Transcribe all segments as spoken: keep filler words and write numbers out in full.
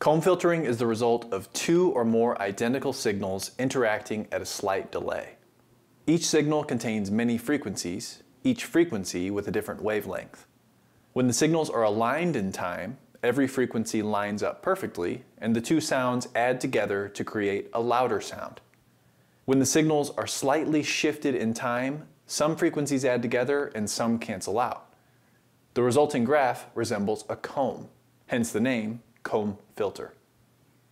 Comb filtering is the result of two or more identical signals interacting at a slight delay. Each signal contains many frequencies, each frequency with a different wavelength. When the signals are aligned in time, every frequency lines up perfectly, and the two sounds add together to create a louder sound. When the signals are slightly shifted in time, some frequencies add together and some cancel out. The resulting graph resembles a comb, hence the name comb filter.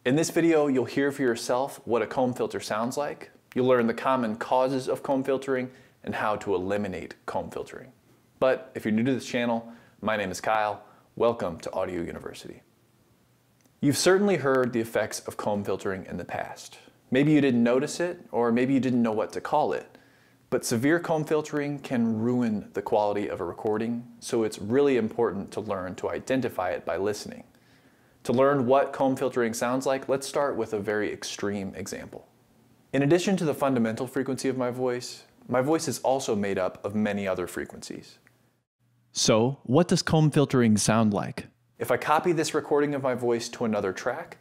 In this video, you'll hear for yourself what a comb filter sounds like. You'll learn the common causes of comb filtering and how to eliminate comb filtering. But if you're new to this channel, my name is Kyle. Welcome to Audio University. You've certainly heard the effects of comb filtering in the past. Maybe you didn't notice it, or maybe you didn't know what to call it. But severe comb filtering can ruin the quality of a recording, so it's really important to learn to identify it by listening. To learn what comb filtering sounds like, let's start with a very extreme example. In addition to the fundamental frequency of my voice, my voice is also made up of many other frequencies. So, what does comb filtering sound like? If I copy this recording of my voice to another track,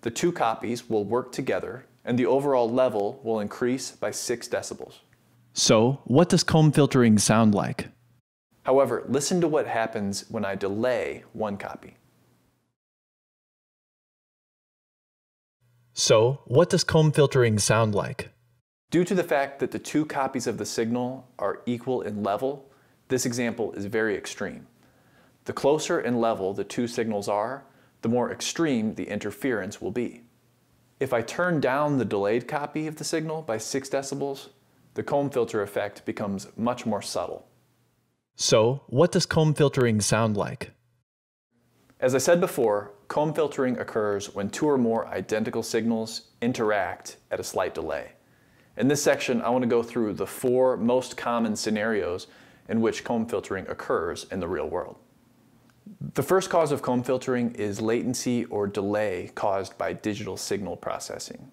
the two copies will work together and the overall level will increase by six decibels. So, what does comb filtering sound like? However, listen to what happens when I delay one copy. So, what does comb filtering sound like? Due to the fact that the two copies of the signal are equal in level, this example is very extreme. The closer in level the two signals are, the more extreme the interference will be. If I turn down the delayed copy of the signal by six decibels, the comb filter effect becomes much more subtle. So, what does comb filtering sound like? As I said before, comb filtering occurs when two or more identical signals interact at a slight delay. In this section, I want to go through the four most common scenarios in which comb filtering occurs in the real world. The first cause of comb filtering is latency or delay caused by digital signal processing.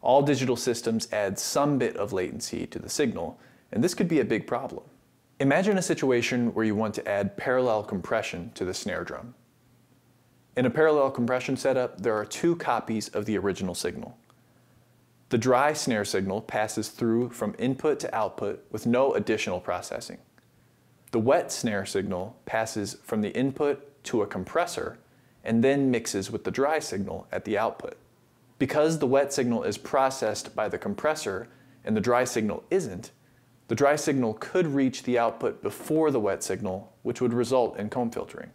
All digital systems add some bit of latency to the signal, and this could be a big problem. Imagine a situation where you want to add parallel compression to the snare drum. In a parallel compression setup, there are two copies of the original signal. The dry snare signal passes through from input to output with no additional processing. The wet snare signal passes from the input to a compressor and then mixes with the dry signal at the output. Because the wet signal is processed by the compressor and the dry signal isn't, the dry signal could reach the output before the wet signal, which would result in comb filtering.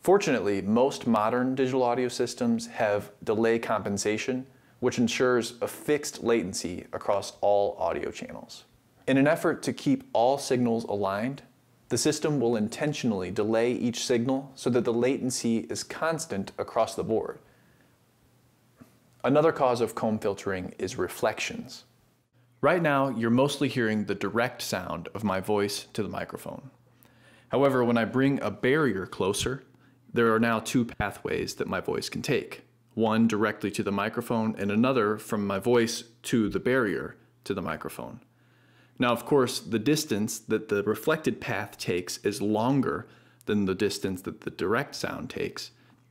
Fortunately, most modern digital audio systems have delay compensation, which ensures a fixed latency across all audio channels. In an effort to keep all signals aligned, the system will intentionally delay each signal so that the latency is constant across the board. Another cause of comb filtering is reflections. Right now, you're mostly hearing the direct sound of my voice to the microphone. However, when I bring a barrier closer, there are now two pathways that my voice can take. One directly to the microphone and another from my voice to the barrier to the microphone. Now, of course, the distance that the reflected path takes is longer than the distance that the direct sound takes,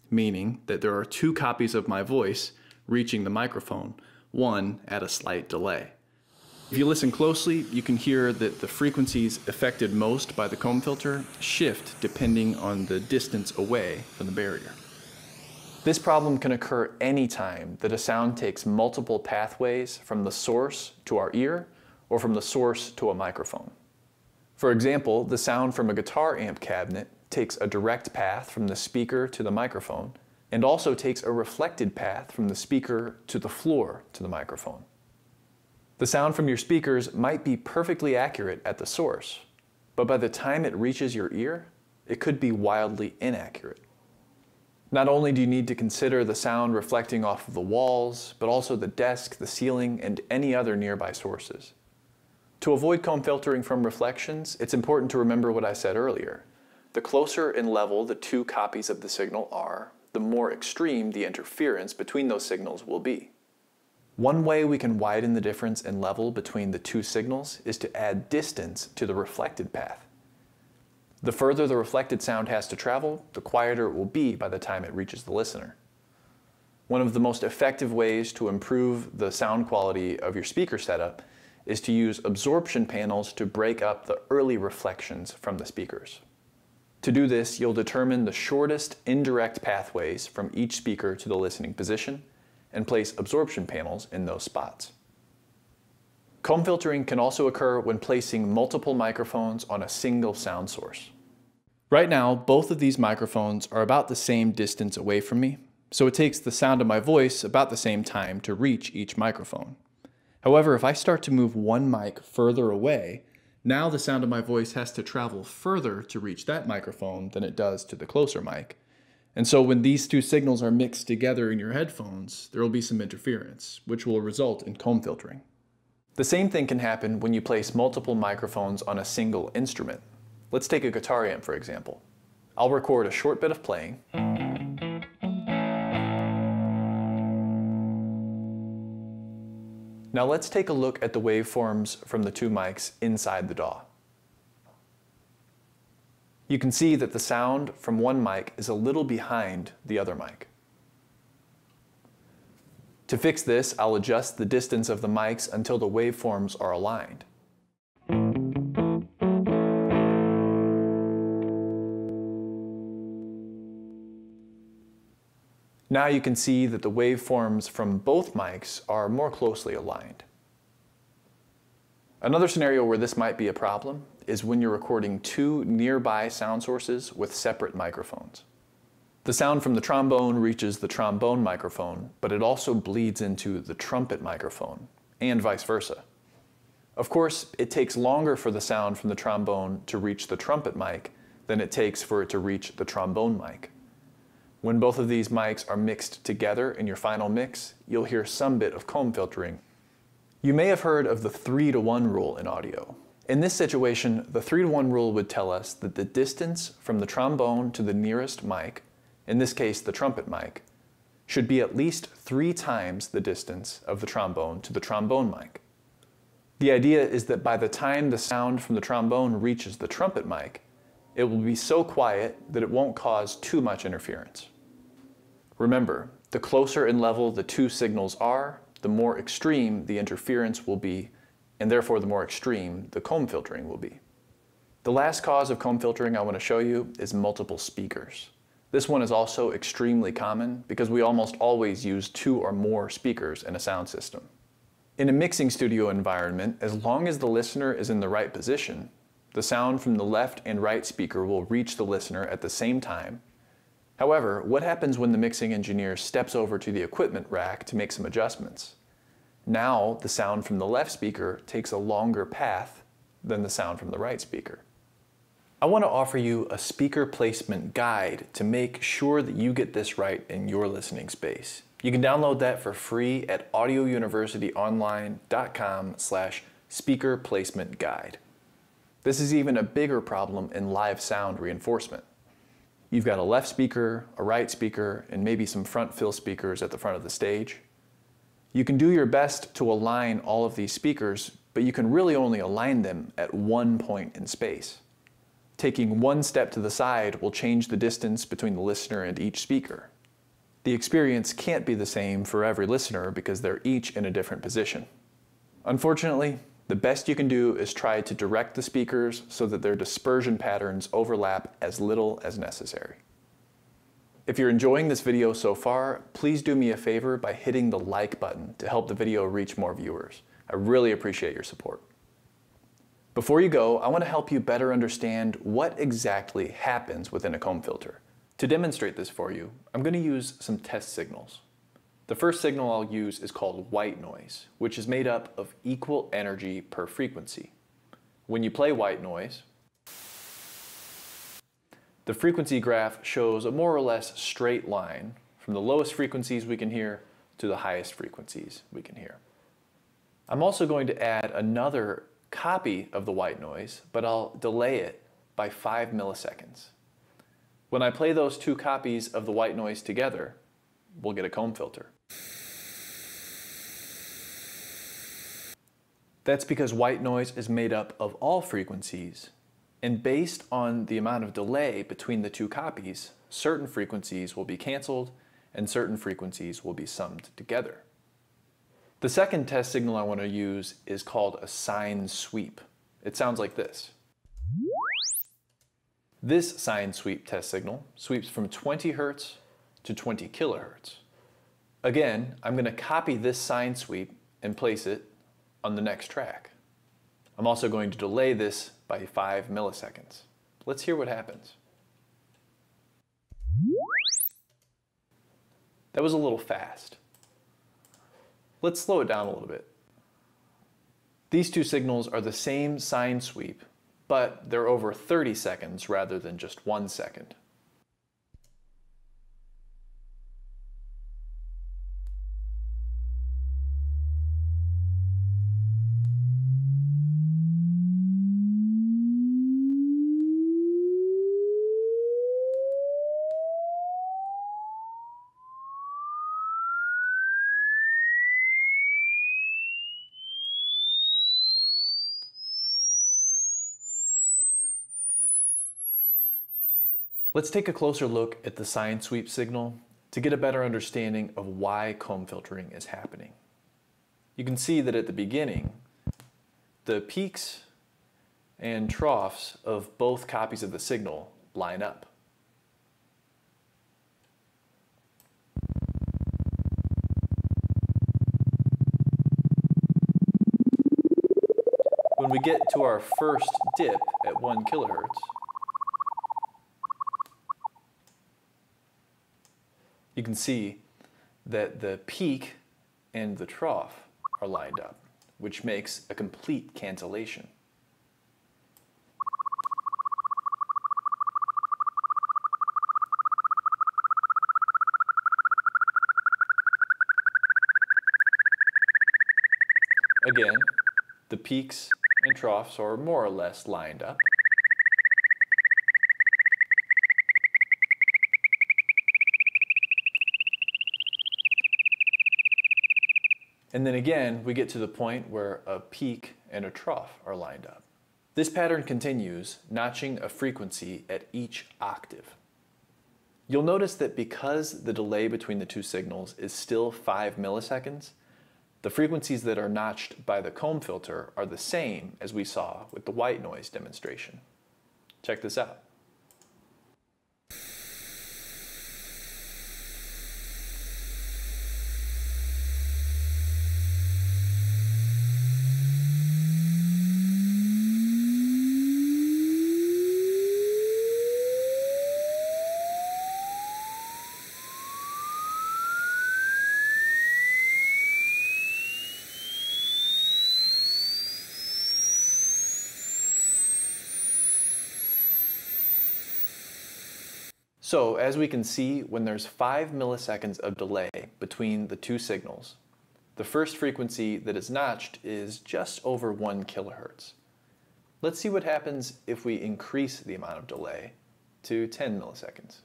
meaning that there are two copies of my voice reaching the microphone, one at a slight delay. If you listen closely, you can hear that the frequencies affected most by the comb filter shift depending on the distance away from the barrier. This problem can occur anytime that a sound takes multiple pathways from the source to our ear or from the source to a microphone. For example, the sound from a guitar amp cabinet takes a direct path from the speaker to the microphone and also takes a reflected path from the speaker to the floor to the microphone. The sound from your speakers might be perfectly accurate at the source, but by the time it reaches your ear, it could be wildly inaccurate. Not only do you need to consider the sound reflecting off of the walls, but also the desk, the ceiling, and any other nearby sources. To avoid comb filtering from reflections, it's important to remember what I said earlier. The closer in level the two copies of the signal are, the more extreme the interference between those signals will be. One way we can widen the difference in level between the two signals is to add distance to the reflected path. The further the reflected sound has to travel, the quieter it will be by the time it reaches the listener. One of the most effective ways to improve the sound quality of your speaker setup is to use absorption panels to break up the early reflections from the speakers. To do this, you'll determine the shortest indirect pathways from each speaker to the listening position and place absorption panels in those spots. Comb filtering can also occur when placing multiple microphones on a single sound source. Right now, both of these microphones are about the same distance away from me, so it takes the sound of my voice about the same time to reach each microphone. However, if I start to move one mic further away, now the sound of my voice has to travel further to reach that microphone than it does to the closer mic. And so when these two signals are mixed together in your headphones, there will be some interference, which will result in comb filtering. The same thing can happen when you place multiple microphones on a single instrument. Let's take a guitar amp, for example. I'll record a short bit of playing, now let's take a look at the waveforms from the two mics inside the D A W. You can see that the sound from one mic is a little behind the other mic. To fix this, I'll adjust the distance of the mics until the waveforms are aligned. Now you can see that the waveforms from both mics are more closely aligned. Another scenario where this might be a problem is when you're recording two nearby sound sources with separate microphones. The sound from the trombone reaches the trombone microphone, but it also bleeds into the trumpet microphone, and vice versa. Of course, it takes longer for the sound from the trombone to reach the trumpet mic than it takes for it to reach the trombone mic. When both of these mics are mixed together in your final mix, you'll hear some bit of comb filtering. You may have heard of the three to one rule in audio. In this situation, the three to one rule would tell us that the distance from the trombone to the nearest mic, in this case the trumpet mic, should be at least three times the distance of the trombone to the trombone mic. The idea is that by the time the sound from the trombone reaches the trumpet mic, it will be so quiet that it won't cause too much interference. Remember, the closer in level the two signals are, the more extreme the interference will be, and therefore the more extreme the comb filtering will be. The last cause of comb filtering I want to show you is multiple speakers. This one is also extremely common because we almost always use two or more speakers in a sound system. In a mixing studio environment, as long as the listener is in the right position, the sound from the left and right speaker will reach the listener at the same time. However, what happens when the mixing engineer steps over to the equipment rack to make some adjustments? Now, the sound from the left speaker takes a longer path than the sound from the right speaker. I want to offer you a speaker placement guide to make sure that you get this right in your listening space. You can download that for free at audio university online dot com slash speaker placement guide. This is even a bigger problem in live sound reinforcement. You've got a left speaker, a right speaker, and maybe some front fill speakers at the front of the stage. You can do your best to align all of these speakers, but you can really only align them at one point in space. Taking one step to the side will change the distance between the listener and each speaker. The experience can't be the same for every listener because they're each in a different position. Unfortunately, the best you can do is try to direct the speakers so that their dispersion patterns overlap as little as necessary. If you're enjoying this video so far, please do me a favor by hitting the like button to help the video reach more viewers. I really appreciate your support. Before you go, I want to help you better understand what exactly happens within a comb filter. To demonstrate this for you, I'm going to use some test signals. The first signal I'll use is called white noise, which is made up of equal energy per frequency. When you play white noise, the frequency graph shows a more or less straight line from the lowest frequencies we can hear to the highest frequencies we can hear. I'm also going to add another copy of the white noise, but I'll delay it by five milliseconds. When I play those two copies of the white noise together, we'll get a comb filter. That's because white noise is made up of all frequencies, and based on the amount of delay between the two copies, certain frequencies will be canceled and certain frequencies will be summed together. The second test signal I want to use is called a sine sweep. It sounds like this. This sine sweep test signal sweeps from twenty hertz to twenty kilohertz. Again, I'm going to copy this sine sweep and place it on the next track. I'm also going to delay this by five milliseconds. Let's hear what happens. That was a little fast. Let's slow it down a little bit. These two signals are the same sine sweep, but they're over thirty seconds rather than just one second. Let's take a closer look at the sine sweep signal to get a better understanding of why comb filtering is happening. You can see that at the beginning, the peaks and troughs of both copies of the signal line up. When we get to our first dip at one kilohertz, you can see that the peak and the trough are lined up, which makes a complete cancellation. Again, the peaks and troughs are more or less lined up. And then again, we get to the point where a peak and a trough are lined up. This pattern continues, notching a frequency at each octave. You'll notice that because the delay between the two signals is still five milliseconds, the frequencies that are notched by the comb filter are the same as we saw with the white noise demonstration. Check this out. So, as we can see, when there's five milliseconds of delay between the two signals, the first frequency that is notched is just over one kilohertz. Let's see what happens if we increase the amount of delay to ten milliseconds.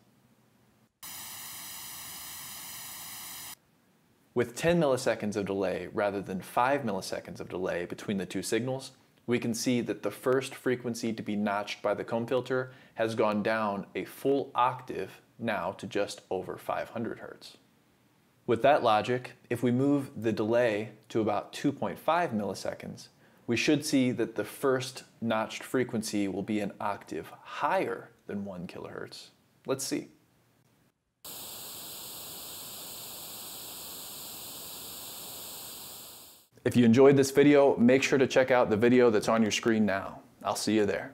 With ten milliseconds of delay rather than five milliseconds of delay between the two signals, we can see that the first frequency to be notched by the comb filter has gone down a full octave, now to just over five hundred hertz. With that logic, if we move the delay to about two point five milliseconds, we should see that the first notched frequency will be an octave higher than one kilohertz. Let's see. If you enjoyed this video, make sure to check out the video that's on your screen now. I'll see you there.